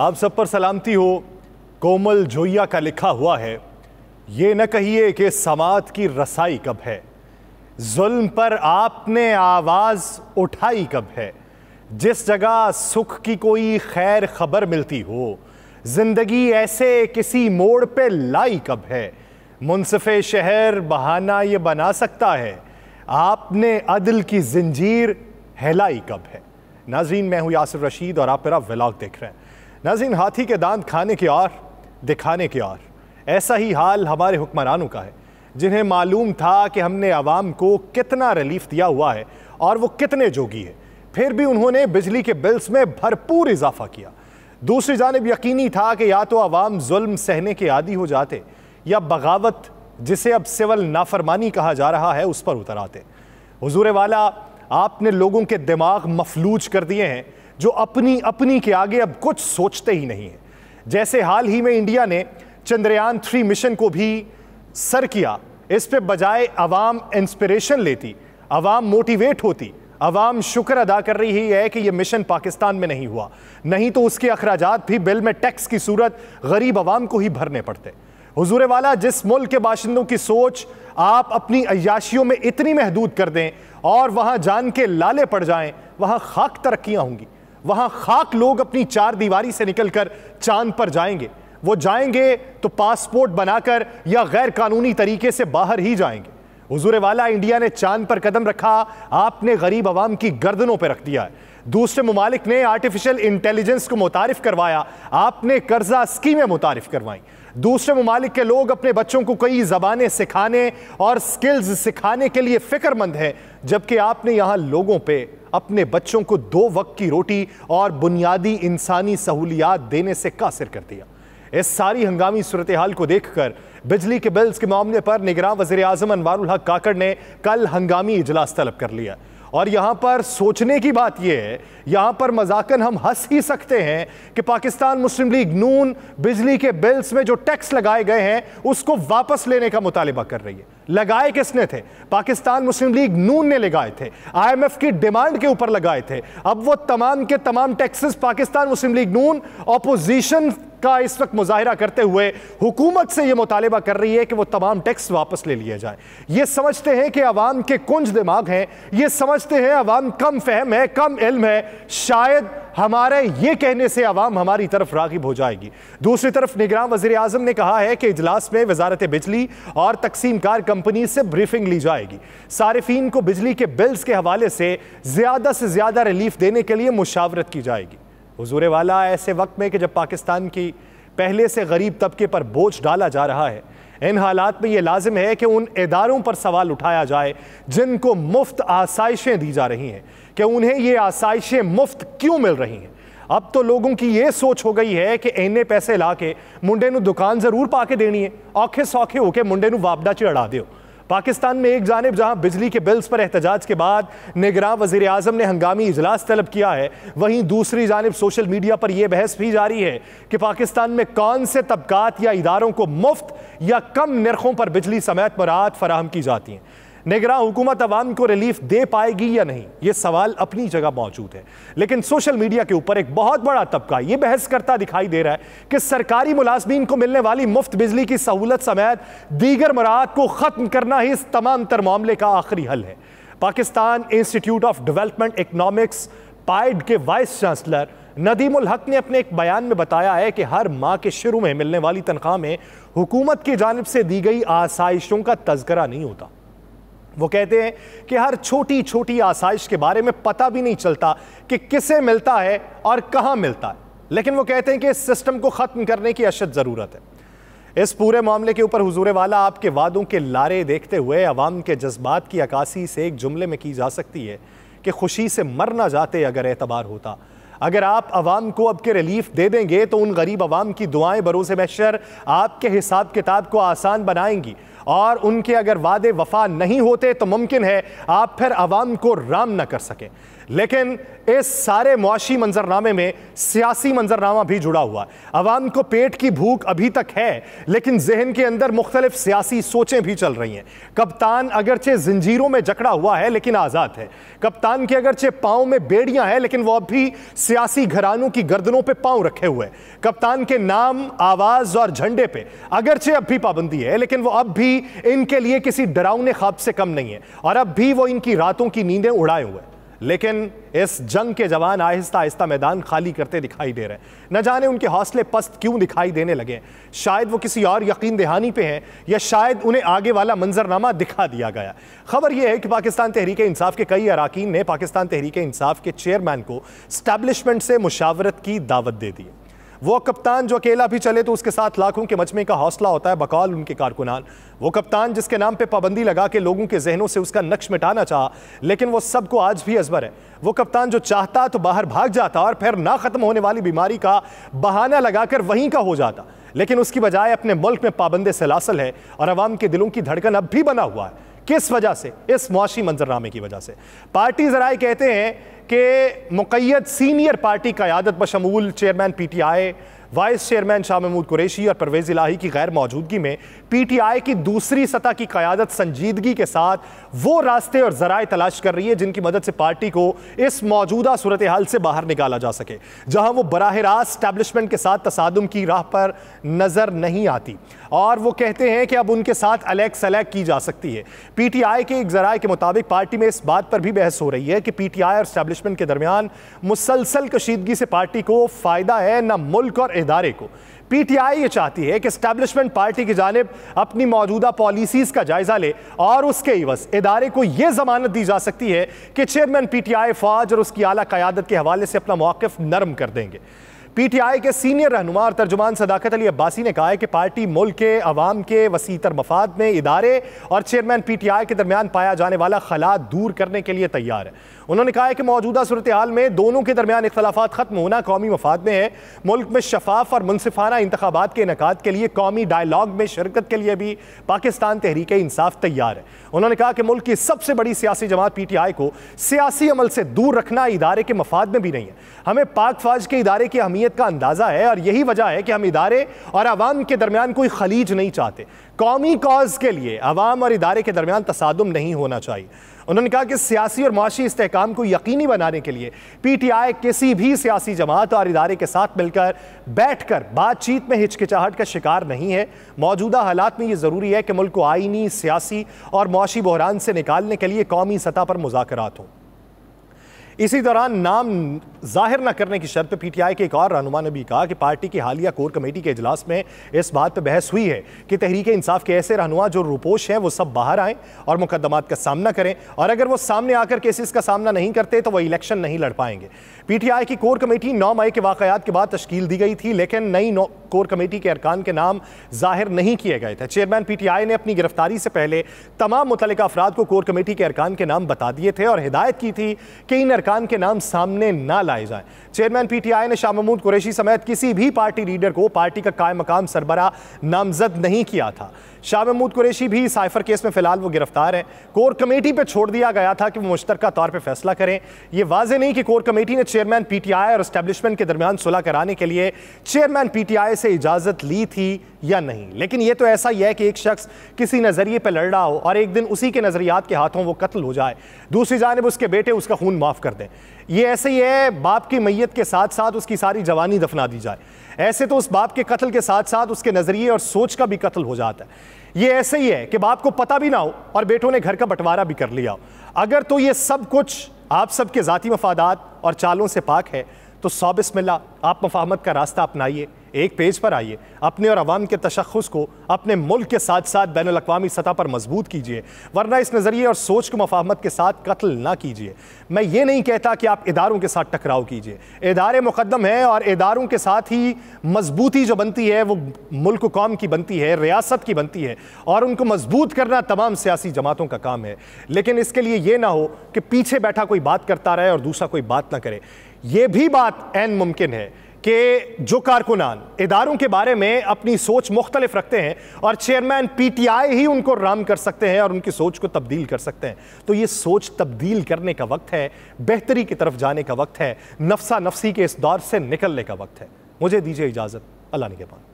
आप सब पर सलामती हो। कोमल जोया का लिखा हुआ है, ये न कहिए कि समात की रसाई कब है, जुल्म पर आपने आवाज़ उठाई कब है। जिस जगह सुख की कोई खैर खबर मिलती हो, जिंदगी ऐसे किसी मोड़ पे लाई कब है। मुंसिफ़े शहर बहाना ये बना सकता है, आपने अदल की जंजीर हिलाई कब है। नाज़रीन, मैं हूँ यासिर रशीद और आप मेरा व्लॉग देख रहे हैं। नाज़रीन, हाथी के दांत खाने के और दिखाने के और, ऐसा ही हाल हमारे हुक्मरानों का है जिन्हें मालूम था कि हमने आवाम को कितना रिलीफ दिया हुआ है और वो कितने जोगी है, फिर भी उन्होंने बिजली के बिल्स में भरपूर इजाफा किया। दूसरी जानब यकीनी था कि या तो आवाम जुल्म सहने के आदी हो जाते या बगावत, जिसे अब सिविल नाफरमानी कहा जा रहा है, उस पर उतर आते। हुजूर वाला, आपने लोगों के दिमाग मफलूज कर दिए हैं जो अपनी अपनी के आगे अब कुछ सोचते ही नहीं हैं। जैसे हाल ही में इंडिया ने चंद्रयान 3 मिशन को भी सर किया, इस पर बजाय अवाम इंस्पिरेशन लेती, अवाम मोटिवेट होती, अवाम शुक्र अदा कर रही है कि यह मिशन पाकिस्तान में नहीं हुआ, नहीं तो उसके अखराजात भी बिल में टैक्स की सूरत गरीब अवाम को ही भरने पड़ते। हुजूर वाला, जिस मुल्क के बाशिंदों की सोच आप अपनी अय्याशियों में इतनी महदूद कर दें और वहाँ जान के लाले पड़ जाएं, वहाँ खाक तरक्कियाँ होंगी, वहाँ खाक लोग अपनी चार दीवारी से निकल कर चांद पर जाएंगे। वो जाएंगे तो पासपोर्ट बनाकर या गैर कानूनी तरीके से बाहर ही जाएंगे। हुजूर वाला, इंडिया ने चांद पर कदम रखा, आपने गरीब आवाम की गर्दनों पर रख दिया है। दूसरे ममालिक ने आर्टिफिशियल इंटेलिजेंस को मुतारिफ करवाया, आपने कर्जा स्कीमें मुतारिफ करवाई। दूसरे ममालिक के लोग अपने बच्चों को कई ज़बानें सिखाने और स्किल्स सिखाने के लिए फ़िक्रमंद हैं, जबकि आपने यहाँ लोगों पे अपने बच्चों को 2 वक्त की रोटी और बुनियादी इंसानी सहूलियात देने से कासिर कर दिया। इस सारी हंगामी सूरत हाल को देखकर बिजली के बिल्स के मामले पर निगरान वज़ीर आज़म अनवार उल हक काकड़ ने कल हंगामी इजलास तलब कर लिया। और यहाँ पर सोचने की बात यह है, यहाँ पर मजाकन हम हंस ही सकते हैं कि पाकिस्तान मुस्लिम लीग नून बिजली के बिल्स में जो टैक्स लगाए गए हैं उसको वापस लेने का मुतालबा कर रही है। लगाए किसने थे? पाकिस्तान मुस्लिम लीग नून ने लगाए थे, IMF की डिमांड के ऊपर लगाए थे। अब वो तमाम के तमाम taxes Pakistan Muslim league Noon opposition का इस वक्त मुजाहिरा करते हुए हुकूमत से यह मुतालबा कर रही है कि वह तमाम टैक्स वापस ले लिए जाए। ये समझते हैं कि आवाम के कुंज दिमाग हैं, ये समझते हैं आवाम कम फहम है, कम इल्म है, शायद हमारे ये कहने से आवाम हमारी तरफ रागिब हो जाएगी। दूसरी तरफ निगरान वज़ीर आज़म ने कहा है कि इजलास में वज़ारत बिजली और तकसीम कार कंपनी से ब्रीफिंग ली जाएगी, सारिफीन को बिजली के बिल्स के हवाले से ज़्यादा रिलीफ देने के लिए मुशावरत की जाएगी। हुजूर वाला, ऐसे वक्त में कि जब पाकिस्तान की पहले से गरीब तबके पर बोझ डाला जा रहा है, इन हालात में ये लाजिम है कि उन इदारों पर सवाल उठाया जाए जिनको मुफ्त आसाइशें दी जा रही हैं कि उन्हें ये आसाइशें मुफ्त क्यों मिल रही हैं। अब तो लोगों की ये सोच हो गई है कि इन्ने पैसे ला के मुंडे नू दुकान जरूर पा के देनी है, औखे सौखे होके मुंडे नू वापडा चढ़ा दो। पाकिस्तान में एक जानब जहां बिजली के बिल्स पर एहतजाज के बाद निगरां वज़ीर आज़म ने हंगामी इजलास तलब किया है, वहीं दूसरी जानब सोशल मीडिया पर यह बहस भी जारी है कि पाकिस्तान में कौन से तबकात या इदारों को मुफ्त या कम नरखों पर बिजली समेत मुराद फराहम की जाती हैं। निगरां हुकूमत आवाम को रिलीफ दे पाएगी या नहीं, ये सवाल अपनी जगह मौजूद है, लेकिन सोशल मीडिया के ऊपर एक बहुत बड़ा तबका ये बहस करता दिखाई दे रहा है कि सरकारी मुलाजमीन को मिलने वाली मुफ्त बिजली की सहूलत समेत दीगर मुराद को ख़त्म करना ही इस तमाम तर मामले का आखिरी हल है। Pakistan institute of development economics pied के वाइस चांसलर नदीम उल हक ने अपने एक बयान में बताया है कि हर माह के शुरू में मिलने वाली तनख्वाह में हुकूमत की जानिब से दी गई आसाइशों का तज़किरा नहीं होता। वो कहते हैं कि हर छोटी छोटी आसाइश के बारे में पता भी नहीं चलता कि किसे मिलता है और कहाँ मिलता है, लेकिन वो कहते हैं कि इस सिस्टम को ख़त्म करने की अशद ज़रूरत है। इस पूरे मामले के ऊपर हुजूर वाला, आपके वादों के लारे देखते हुए आवाम के जज्बात की अक्कासी से एक जुमले में की जा सकती है कि खुशी से मर ना जाते अगर एतबार होता। अगर आप आवाम को अब के रिलीफ दे देंगे तो उन गरीब आवाम की दुआएं बरोज़ महशर आपके हिसाब किताब को आसान बनाएंगी, और उनके अगर वादे वफा नहीं होते तो मुमकिन है आप फिर आवाम को राम ना कर सकें। लेकिन इस सारे मुआशी मंजरनामे में सियासी मंजरनामा भी जुड़ा हुआ। अवाम को पेट की भूख अभी तक है, लेकिन जहन के अंदर मुख्तलिफ सियासी सोचें भी चल रही हैं। कप्तान अगरचे जंजीरों में जकड़ा हुआ है लेकिन आज़ाद है। कप्तान के अगरचे पाँव में बेड़ियाँ हैं लेकिन वह भी सियासी घरानों की गर्दनों पर पाँव रखे हुए हैं। कप्तान के नाम, आवाज़ और झंडे पर अगरचे अब भी पाबंदी है, लेकिन वह अब भी इनके लिए किसी डरावने ख्वाब से कम नहीं है और अब भी वो इनकी रातों की नींदें उड़ाए हुए हैं। लेकिन इस जंग के जवान आहिस्ता आहिस्ता मैदान खाली करते दिखाई दे रहे हैं। न जाने उनके हौसले पस्त क्यों दिखाई देने लगे। शायद वो किसी और यकीन दहानी पे हैं या शायद उन्हें आगे वाला मंजरनामा दिखा दिया गया। खबर यह है कि पाकिस्तान तहरीक इंसाफ के कई अरकान ने पाकिस्तान तहरीक इंसाफ के चेयरमैन को एस्टैब्लिशमेंट से मुशावरत की दावत दे दी। वो कप्तान जो अकेला भी चले तो उसके साथ लाखों के मजमे का हौसला होता है, बकौल उनके कारकुनान। वो कप्तान जिसके नाम पे पाबंदी लगा के लोगों के जहनों से उसका नक्श मिटाना चाहा, लेकिन वो सबको आज भी अजबर है। वो कप्तान जो चाहता तो बाहर भाग जाता और फिर ना ख़त्म होने वाली बीमारी का बहाना लगाकर वहीं का हो जाता, लेकिन उसकी बजाय अपने मुल्क में पाबंद सलासल है और आवाम के दिलों की धड़कन अब भी बना हुआ है। किस वजह से? इस मुआशी मंजरनामे की वजह से। पार्टी जराए कहते हैं कि मुकैद सीनियर पार्टी क़यादत बशमूल chairman PTI, vice chairman Shah Mahmood Qureshi और परवेज़ इलाही की गैर मौजूदगी में पीटीआई की दूसरी सतह की क़यादत संजीदगी के साथ वो रास्ते और ज़राए तलाश कर रही है जिनकी मदद से पार्टी को इस मौजूदा सूरत हाल से बाहर निकाला जा सके, जहां वो बराह रास्त एस्टैब्लिशमेंट के साथ तसादुम की राह पर नज़र नहीं आती। और वो कहते हैं कि अब उनके साथ अलग सलैग की जा सकती है। पीटीआई के एक ज़राए के मुताबिक पार्टी में इस बात पर भी बहस हो रही है कि पीटीआई और एस्टैब्लिशमेंट के दरमियान मुसलसल कशीदगी से पार्टी को फ़ायदा है ना मुल्क और इदारे को। पीटीआई ये चाहती है कि एस्टैब्लिशमेंट पार्टी की जानिब अपनी मौजूदा पॉलिसीज़ का जायज़ा ले और उसके इवज़ इदारे को ये ज़मानत दी जा सकती है कि चेयरमैन पीटीआई फ़ौज और उसकी आला क़यादत के हवाले से अपना मौक़िफ़ नरम कर देंगे। पीटीआई के सीनियर रहनुमा और तर्जुमान सदाकत अली अब्बासी ने कहा है कि पार्टी मुल्क के अवाम के वसीतर मफाद में इदारे और चेयरमैन पीटीआई के दरमियान पाया जाने वाला खला दूर करने के लिए तैयार है। उन्होंने कहा है कि मौजूदा सूरत हाल में दोनों के दरमियान इख्तलाफात खत्म होना कौमी मफाद में है। मुल्क में शफाफ और मुनसिफाना इंतखाबात के इनकाद के लिए कौमी डायलॉग में शिरकत के लिए भी पाकिस्तान तहरीक इंसाफ तैयार है। उन्होंने कहा कि मुल्क की सबसे बड़ी सियासी जमात पीटीआई को सियासी अमल से दूर रखना इदारे के मफाद में भी नहीं है। हमें पाक फौज के इदारे की अहमियत का अंदाजा है और यही वजह है कि हम इदारे और आवाम के दरमियान कोई खलीज नहीं चाहते। कौमी कॉज के लिए आवाम और इदारे के दरमियान तसादुम नहीं होना चाहिए। उन्होंने कहा कि सियासी और माशी इस्तेहकाम को यकीनी बनाने के लिए पीटीआई किसी भी सियासी जमात और इदारे के साथ मिलकर बैठकर बातचीत में हिचकिचाहट का शिकार नहीं है। मौजूदा हालात में ये ज़रूरी है कि मुल्क को आइनी, सियासी और माशी बहरान से निकालने के लिए कौमी सतह पर मुज़ाकरात हों। इसी दौरान नाम जाहिर न करने की शर्त पर पीटीआई के एक और रहनुमा ने भी कहा कि पार्टी की हालिया कोर कमेटी के इजलास में इस बात पर बहस हुई है कि तहरीक इंसाफ के ऐसे रहनुमा जो रूपोश हैं वो सब बाहर आएँ और मुकदमात का सामना करें, और अगर वो सामने आकर केसेस का सामना नहीं करते तो वो इलेक्शन नहीं लड़ पाएंगे। पीटीआई की कोर कमेटी 9 मई के वाकयात के बाद तश्कील दी गई थी, लेकिन नई कोर कमेटी के अरकान के नाम जाहिर नहीं किए गए थे। चेयरमैन पीटीआई ने अपनी गिरफ्तारी से पहले तमाम मुतल्लिका अफराद को कोर कमेटी के अरकान के नाम बता दिए थे और हिदायत की थी कि इन अरकान के नाम सामने ना लाए जाएं। चेयरमैन पीटीआई ने शाह महमूद कुरैशी समेत किसी भी पार्टी लीडर को पार्टी का कायम मकाम सरबरा नामजद नहीं किया था। शाह महमूद कुरैशी भी साइफर केस में फिलहाल वो गिरफ्तार हैं। कोर कमेटी पर छोड़ दिया गया था कि वो मुश्तरका तौर पर फैसला करें। ये वाजे नहीं कि कोर कमेटी ने चेयरमैन पीटीआई और एस्टैब्लिशमेंट के दरमियान सुलह कराने के लिए चेयरमैन पीटीआई से इजाजत ली थी या नहीं, लेकिन ये तो ऐसा ही है कि एक शख्स किसी नज़रिए पर लड़ रहा हो और एक दिन उसी के नज़रियात के हाथों वो कत्ल हो जाए, दूसरी जानब उसके बेटे उसका खून माफ़ कर दें। ये ऐसे ही है, बाप की मैयत के साथ साथ उसकी सारी जवानी दफना दी जाए। ऐसे तो उस बाप के कत्ल के साथ साथ उसके नज़रिए और सोच का भी कत्ल हो जाता है। ये ऐसे ही है कि बाप को पता भी ना हो और बेटों ने घर का बंटवारा भी कर लिया हो। अगर तो ये सब कुछ आप सबके ज़ाती मफादात और चालों से पाक है तो सौ बिस्मिल्ला आप मफाहमत का रास्ता अपनाइए, एक पेज पर आइए, अपने और आवाम के तशख़्ख़ुस को अपने मुल्क के साथ साथ बैनुल अक़वामी सतह पर मजबूत कीजिए, वरना इस नज़रिए और सोच को मफाहमत के साथ कत्ल ना कीजिए। मैं ये नहीं कहता कि आप इदारों के साथ टकराव कीजिए, इदारे मुक़द्दम हैं और इदारों के साथ ही मजबूती जो बनती है वो मुल्क कौम की बनती है, रियासत की बनती है, और उनको मजबूत करना तमाम सियासी जमातों का काम है। लेकिन इसके लिए ये ना हो कि पीछे बैठा कोई बात करता रहे और दूसरा कोई बात ना करे। ये भी बात ऐन मुमकिन है कि जो कारकुनान इदारों के बारे में अपनी सोच मुख्तलिफ रखते हैं और चेयरमैन PTI ही उनको राम कर सकते हैं और उनकी सोच को तब्दील कर सकते हैं, तो ये सोच तब्दील करने का वक्त है, बेहतरी की तरफ जाने का वक्त है, नफसा नफसी के इस दौर से निकलने का वक्त है। मुझे दीजिए इजाज़त, अल्लाह निगहबान।